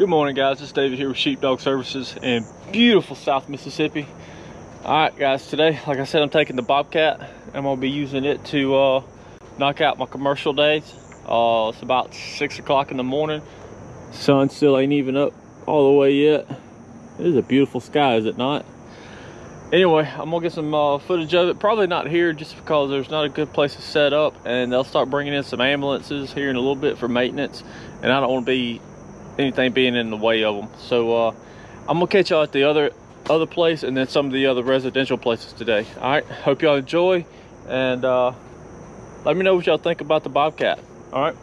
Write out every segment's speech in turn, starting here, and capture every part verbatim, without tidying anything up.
Good morning, guys. It's David here with Sheepdog Services in beautiful South Mississippi. All right, guys, today, like I said, I'm taking the Bob-Cat. I'm gonna be using it to uh, knock out my commercial days. Uh, it's about six o'clock in the morning. Sun still ain't even up all the way yet. It is a beautiful sky, is it not? Anyway, I'm gonna get some uh, footage of it. Probably not here just because there's not a good place to set up, and they'll start bringing in some ambulances here in a little bit for maintenance, and I don't wanna be anything being in the way of them. So uh, I'm gonna catch y'all at the other other place and then some of the other residential places today. All right, hope y'all enjoy, and uh let me know what y'all think about the Bob-Cat. All right.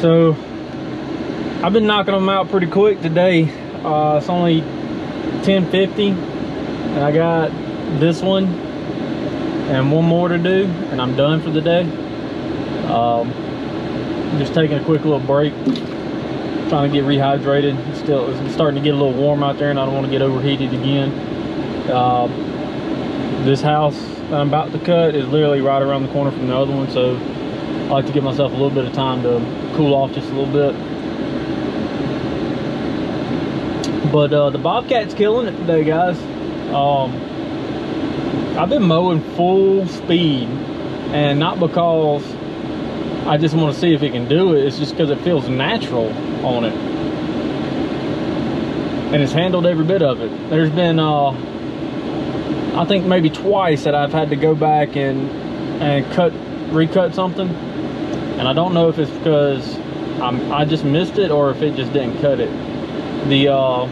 So I've been knocking them out pretty quick today. Uh, it's only ten fifty, and I got this one and one more to do and I'm done for the day. Um, just taking a quick little break, trying to get rehydrated. It's still it's starting to get a little warm out there and I don't want to get overheated again. Uh, this house that I'm about to cut is literally right around the corner from the other one, so I like to give myself a little bit of time to cool off just a little bit. But uh, the Bobcat's killing it today, guys. Um, I've been mowing full speed, and not because I just want to see if it can do it. It's just because it feels natural on it, and it's handled every bit of it. There's been, uh, I think maybe twice that I've had to go back and and cut, recut something, and I don't know if it's because I'm I just missed it or if it just didn't cut it. The uh,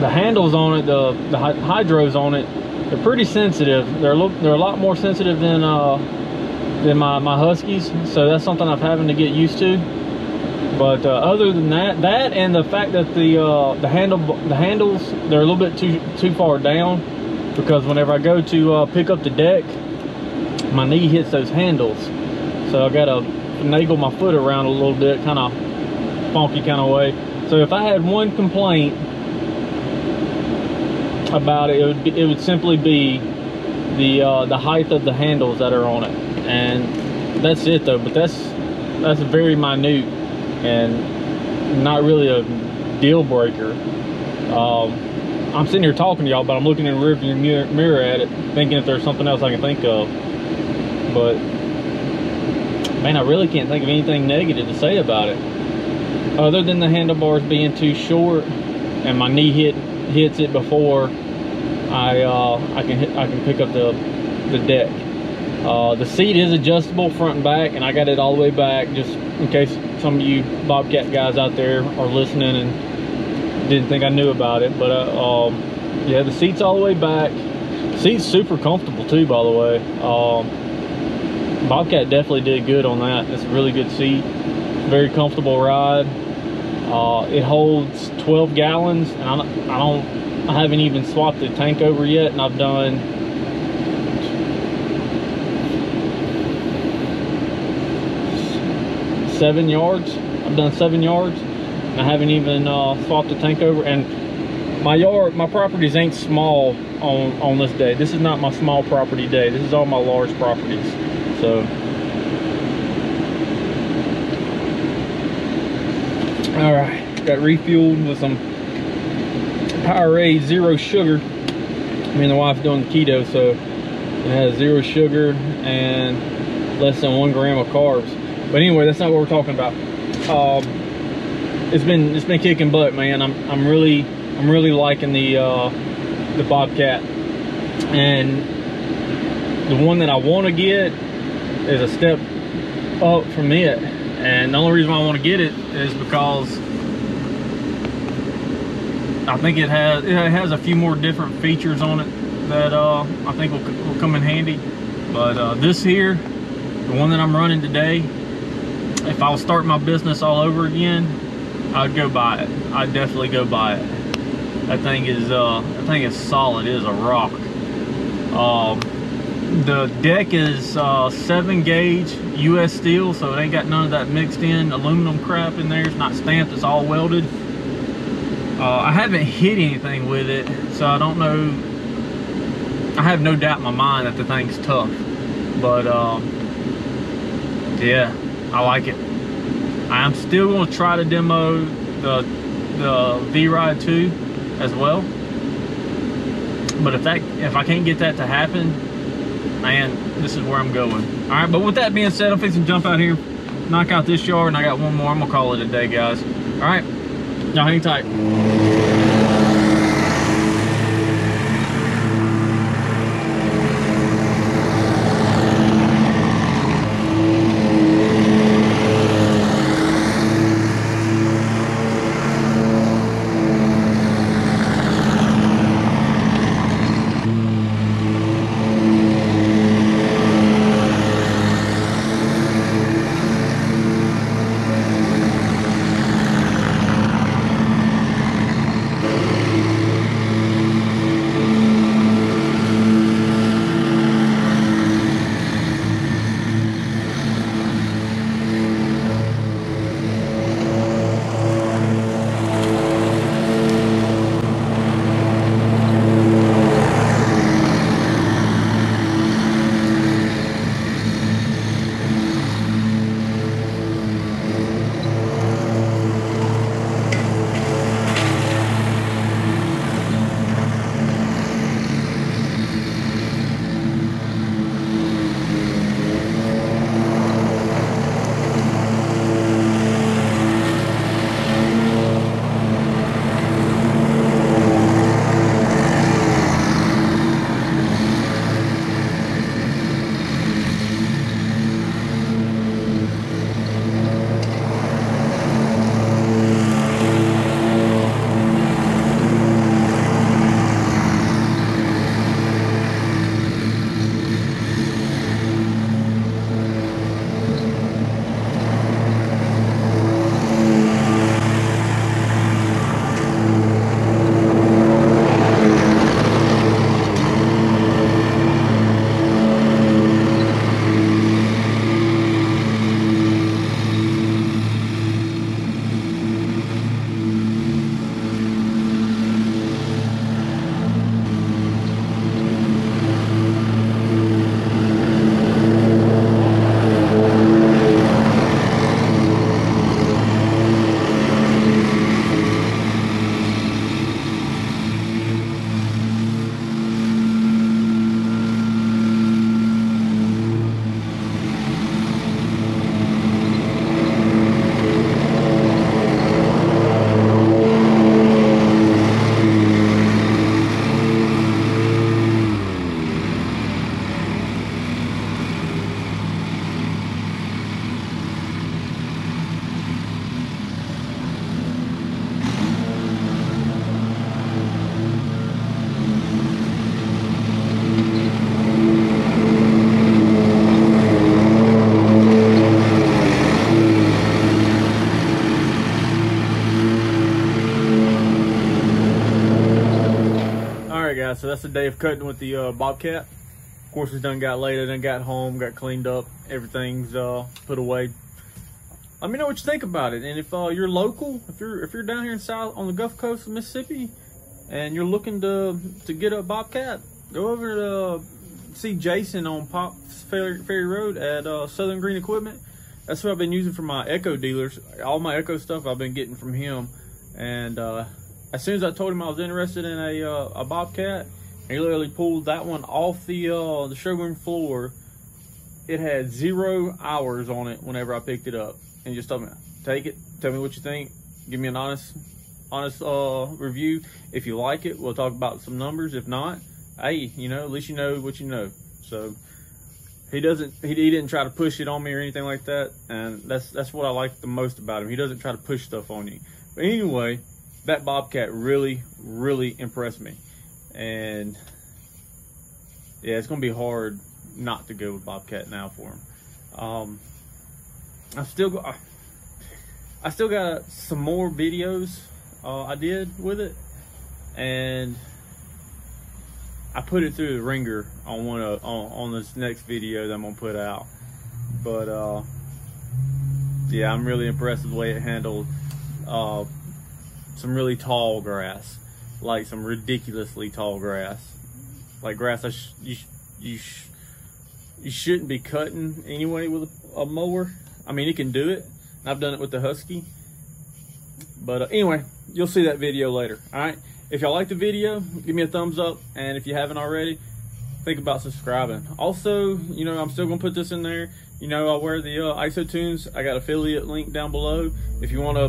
the handles on it, the the hydros on it, they're pretty sensitive. They're a little, they're a lot more sensitive than uh, than my my Huskies, so that's something I'm having to get used to. But uh, other than that, that and the fact that the uh, the handle the handles they're a little bit too too far down, because whenever I go to uh, pick up the deck, my knee hits those handles, so I gotta finagle my foot around a little bit, kind of funky kind of way. So if I had one complaint about it, it would be, it would simply be the uh, the height of the handles that are on it, and that's it though. But that's that's very minute and not really a deal breaker. Um, I'm sitting here talking to y'all, but I'm looking in the rearview mirror, mirror at it, thinking if there's something else I can think of. But man, I really can't think of anything negative to say about it, other than the handlebars being too short and my knee hit hits it before I uh, I can hit, I can pick up the the deck. Uh, the seat is adjustable front and back, and I got it all the way back just in case some of you Bobcat guys out there are listening and didn't think I knew about it. But uh, um, yeah, the seat's all the way back. Seat's super comfortable too, by the way. um, Bobcat definitely did good on that. It's a really good seat, very comfortable ride. Uh, it holds twelve gallons, and I don't, I don't I haven't even swapped the tank over yet, and I've done seven yards. I've done seven yards. I haven't even uh, swapped the tank over, and my yard, my properties ain't small on on this day. This is not my small property day. This is all my large properties. So all right, got refueled with some Powerade zero sugar. Me and the wife doing keto, so it has zero sugar and less than one gram of carbs. But anyway, that's not what we're talking about. Um, It's been it's been kicking butt, man. I'm I'm really I'm really liking the uh, the Bobcat, and the one that I want to get is a step up from it. And the only reason why I want to get it is because I think it has it has a few more different features on it that uh, I think will, will come in handy. But uh, this here, the one that I'm running today, if I was starting my business all over again, I'd go buy it. I'd definitely go buy it. That thing is, uh, that thing is solid. It is a rock. Uh, the deck is uh, seven gauge U S steel, so it ain't got none of that mixed in aluminum crap in there. It's not stamped. It's all welded. Uh, I haven't hit anything with it, so I don't know. I have no doubt in my mind that the thing's tough, but uh, yeah, I like it. I'm still going to try to demo the the V-Ride two as well, but if that if I can't get that to happen, man, this is where I'm going. All right, but with that being said, I'm fixing to jump out here, knock out this yard, and I got one more. I'm gonna call it a day, guys. All right, y'all hang tight. guys, so that's the day of cutting with the uh, Bob-Cat. Of course, it's done got later, done got home, got cleaned up. Everything's uh, put away. Let me know what you think about it. And if uh, you're local, if you're if you're down here in South on the Gulf Coast of Mississippi, and you're looking to to get a Bob-Cat, go over to uh, see Jason on Pop's Ferry, Ferry Road at uh, Southern Green Equipment. That's what I've been using for my Echo dealers. All my Echo stuff I've been getting from him. And uh, as soon as I told him I was interested in a, uh, a Bob-Cat, he literally pulled that one off the uh, the showroom floor. It had zero hours on it whenever I picked it up. And just told me, take it, tell me what you think, give me an honest honest uh, review. If you like it, we'll talk about some numbers. If not, hey, you know, at least you know what you know. So he doesn't, he, he didn't try to push it on me or anything like that. And that's, that's what I like the most about him. He doesn't try to push stuff on you. But anyway, that Bob-Cat really, really impressed me. And yeah, it's going to be hard not to go with Bob-Cat now for him. Um, I still got, I still got some more videos uh, I did with it, and I put it through the ringer on one of, on, on this next video that I'm gonna put out. But uh, yeah, I'm really impressed with the way it handled uh, some really tall grass, like some ridiculously tall grass, like grass I sh you sh you sh you shouldn't be cutting anyway with a, a mower. I mean, it can do it. And I've done it with the Husky. But uh, anyway, you'll see that video later. All right. If y'all like the video, give me a thumbs up. And if you haven't already, think about subscribing. Also, you know, I'm still going to put this in there. You know, I wear the uh, iso tunes. I got affiliate link down below. If you want to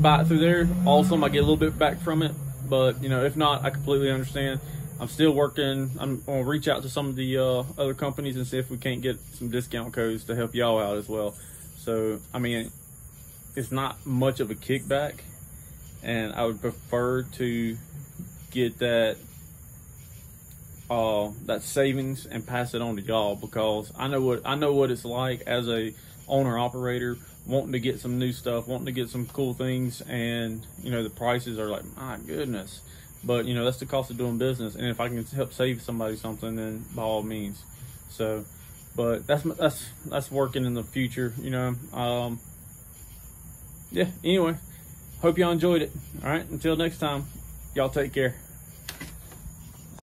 buy it through there, awesome. I get a little bit back from it. But, you know, if not, I completely understand. I'm still working. I'm going to reach out to some of the uh, other companies and see if we can't get some discount codes to help y'all out as well. So, I mean, it's not much of a kickback, and I would prefer to get that uh, that savings and pass it on to y'all, because I know what I know what it's like as a owner operator wanting to get some new stuff, wanting to get some cool things, and you know the prices are like, my goodness. But, you know, that's the cost of doing business. And if I can help save somebody something, then by all means. So, but that's that's that's working in the future, you know. Um, yeah, anyway, hope y'all enjoyed it. All right, until next time, y'all take care.